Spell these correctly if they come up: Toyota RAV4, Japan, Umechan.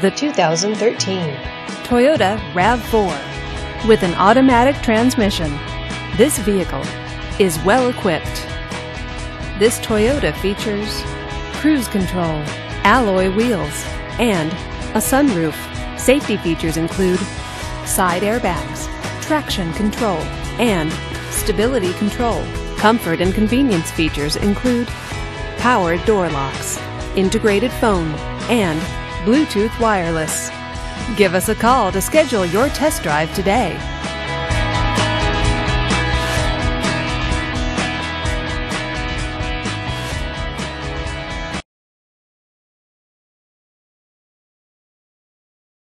The 2013 Toyota RAV4. With an automatic transmission, this vehicle is well equipped. This Toyota features cruise control, alloy wheels, and a sunroof. Safety features include side airbags, traction control, and stability control. Comfort and convenience features include power door locks, integrated phone, and Bluetooth wireless. Give us a call to schedule your test drive today.